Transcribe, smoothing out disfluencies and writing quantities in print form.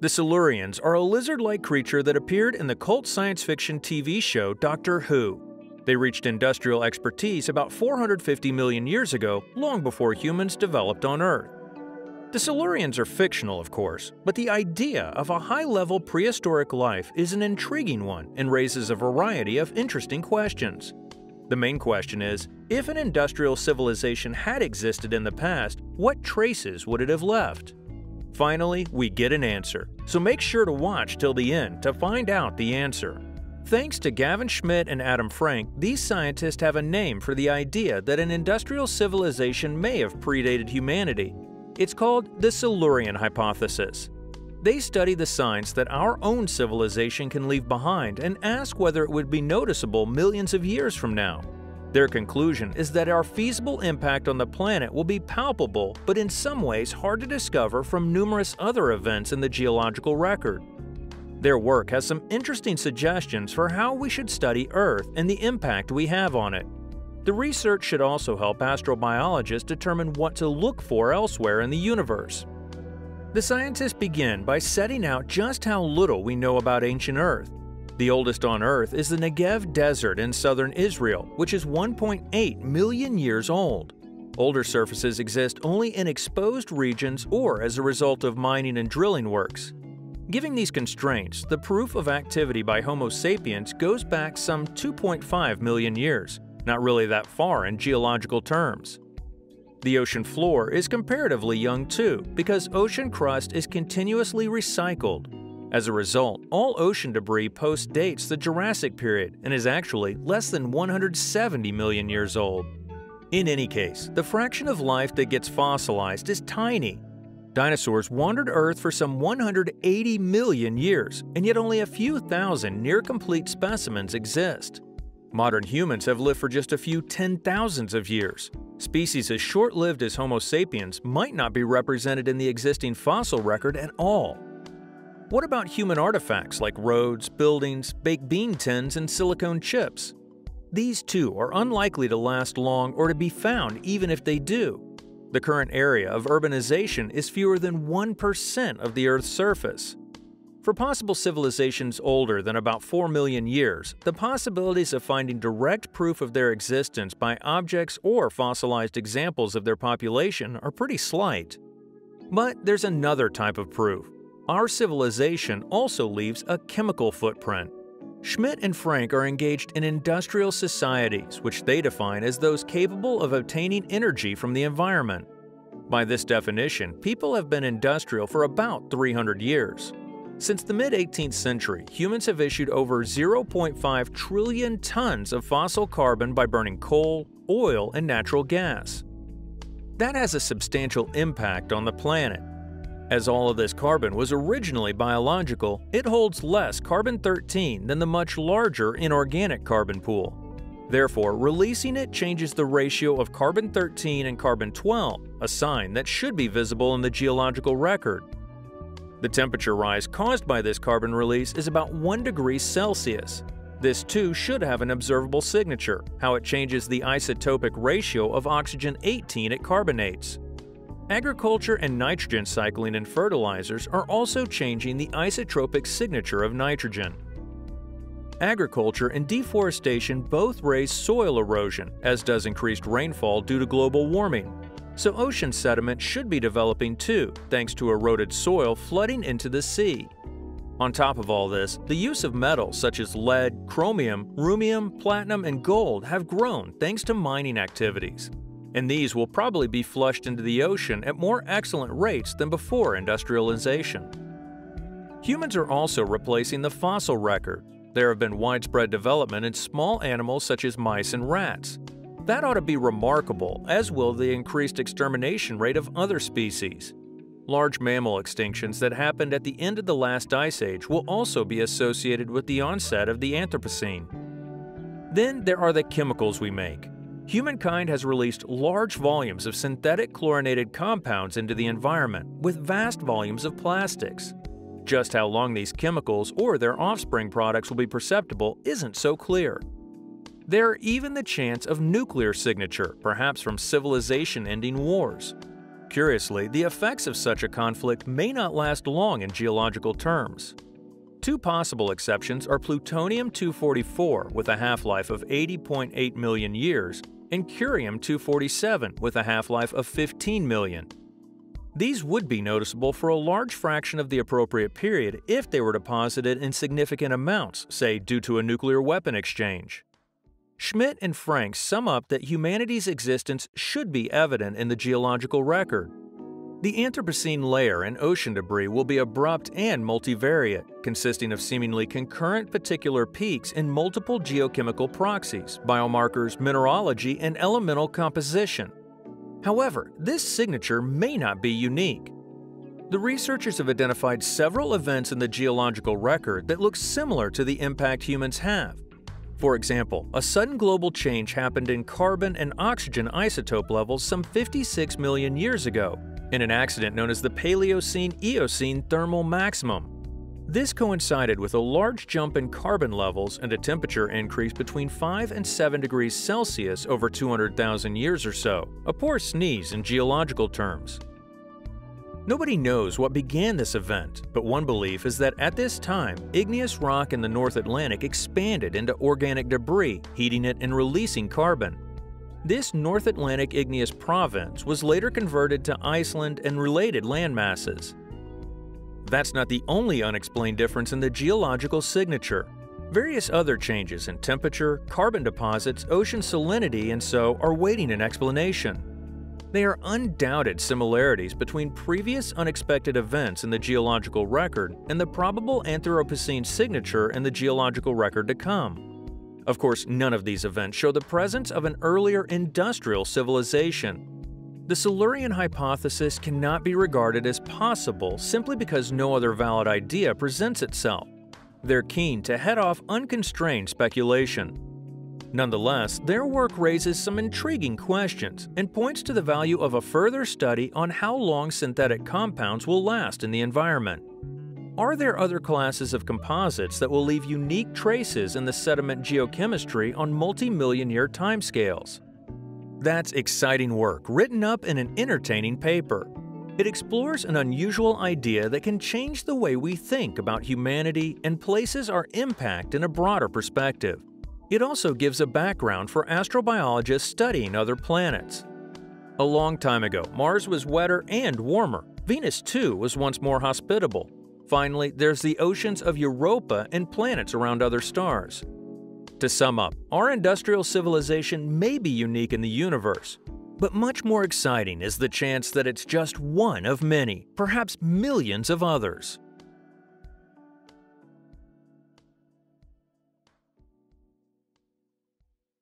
The Silurians are a lizard-like creature that appeared in the cult science fiction TV show Doctor Who. They reached industrial expertise about 450 million years ago, long before humans developed on Earth. The Silurians are fictional, of course, but the idea of a high-level prehistoric life is an intriguing one and raises a variety of interesting questions. The main question is, if an industrial civilization had existed in the past, what traces would it have left? Finally, we get an answer, so make sure to watch till the end to find out the answer. Thanks to Gavin Schmidt and Adam Frank, these scientists have a name for the idea that an industrial civilization may have predated humanity. It's called the Silurian hypothesis. They study the signs that our own civilization can leave behind and ask whether it would be noticeable millions of years from now. Their conclusion is that our feasible impact on the planet will be palpable, but in some ways hard to discover from numerous other events in the geological record. Their work has some interesting suggestions for how we should study Earth and the impact we have on it. The research should also help astrobiologists determine what to look for elsewhere in the universe. The scientists begin by setting out just how little we know about ancient Earth. The oldest on Earth is the Negev Desert in southern Israel, which is 1.8 million years old. Older surfaces exist only in exposed regions or as a result of mining and drilling works. Given these constraints, the proof of activity by Homo sapiens goes back some 2.5 million years. Not really that far in geological terms. The ocean floor is comparatively young too, because ocean crust is continuously recycled. As a result, all ocean debris postdates the Jurassic period and is actually less than 170 million years old. In any case, the fraction of life that gets fossilized is tiny. Dinosaurs wandered Earth for some 180 million years, and yet only a few thousand near-complete specimens exist. Modern humans have lived for just a few 10,000s of years. Species as short-lived as Homo sapiens might not be represented in the existing fossil record at all. What about human artifacts like roads, buildings, baked bean tins, and silicone chips? These too are unlikely to last long or to be found even if they do. The current area of urbanization is fewer than 1% of the Earth's surface. For possible civilizations older than about 4 million years, the possibilities of finding direct proof of their existence by objects or fossilized examples of their population are pretty slight. But there's another type of proof. Our civilization also leaves a chemical footprint. Schmidt and Frank are engaged in industrial societies, which they define as those capable of obtaining energy from the environment. By this definition, people have been industrial for about 300 years. Since the mid-18th century, humans have issued over 0.5 trillion tons of fossil carbon by burning coal, oil, and natural gas. That has a substantial impact on the planet. As all of this carbon was originally biological, it holds less carbon-13 than the much larger inorganic carbon pool. Therefore, releasing it changes the ratio of carbon-13 and carbon-12, a sign that should be visible in the geological record. The temperature rise caused by this carbon release is about 1 degree Celsius. This too should have an observable signature, how it changes the isotopic ratio of oxygen-18 it carbonates. Agriculture and nitrogen cycling in fertilizers are also changing the isotropic signature of nitrogen. Agriculture and deforestation both raise soil erosion, as does increased rainfall due to global warming. So ocean sediment should be developing too, thanks to eroded soil flooding into the sea. On top of all this, the use of metals such as lead, chromium, rhenium, platinum, and gold have grown thanks to mining activities. And these will probably be flushed into the ocean at more excellent rates than before industrialization. Humans are also replacing the fossil record. There have been widespread development in small animals such as mice and rats. That ought to be remarkable, as will the increased extermination rate of other species. Large mammal extinctions that happened at the end of the last ice age will also be associated with the onset of the Anthropocene. Then there are the chemicals we make. Humankind has released large volumes of synthetic chlorinated compounds into the environment, with vast volumes of plastics. Just how long these chemicals or their offspring products will be perceptible isn't so clear. There are even the chance of nuclear signature, perhaps from civilization-ending wars. Curiously, the effects of such a conflict may not last long in geological terms. Two possible exceptions are plutonium-244 with a half-life of 80.8 million years and curium-247 with a half-life of 15 million. These would be noticeable for a large fraction of the appropriate period if they were deposited in significant amounts, say due to a nuclear weapon exchange. Schmidt and Frank sum up that humanity's existence should be evident in the geological record. The Anthropocene layer and ocean debris will be abrupt and multivariate, consisting of seemingly concurrent particular peaks in multiple geochemical proxies, biomarkers, mineralogy, and elemental composition. However, this signature may not be unique. The researchers have identified several events in the geological record that look similar to the impact humans have. For example, a sudden global change happened in carbon and oxygen isotope levels some 56 million years ago, in an accident known as the Paleocene-Eocene Thermal Maximum. This coincided with a large jump in carbon levels and a temperature increase between 5 and 7 degrees Celsius over 200,000 years or so, a poor sneeze in geological terms. Nobody knows what began this event, but one belief is that at this time, igneous rock in the North Atlantic expanded into organic debris, heating it and releasing carbon. This North Atlantic igneous province was later converted to Iceland and related landmasses. That's not the only unexplained difference in the geological signature. Various other changes in temperature, carbon deposits, ocean salinity, and so are waiting an explanation. They are undoubted similarities between previous unexpected events in the geological record and the probable Anthropocene signature in the geological record to come. Of course, none of these events show the presence of an earlier industrial civilization. The Silurian hypothesis cannot be regarded as possible simply because no other valid idea presents itself. They're keen to head off unconstrained speculation. Nonetheless, their work raises some intriguing questions and points to the value of a further study on how long synthetic compounds will last in the environment. Are there other classes of composites that will leave unique traces in the sediment geochemistry on multi-million-year timescales? That's exciting work written up in an entertaining paper. It explores an unusual idea that can change the way we think about humanity and places our impact in a broader perspective. It also gives a background for astrobiologists studying other planets. A long time ago, Mars was wetter and warmer. Venus, too, was once more hospitable. Finally, there's the oceans of Europa and planets around other stars. To sum up, our industrial civilization may be unique in the universe, but much more exciting is the chance that it's just one of many, perhaps millions of others.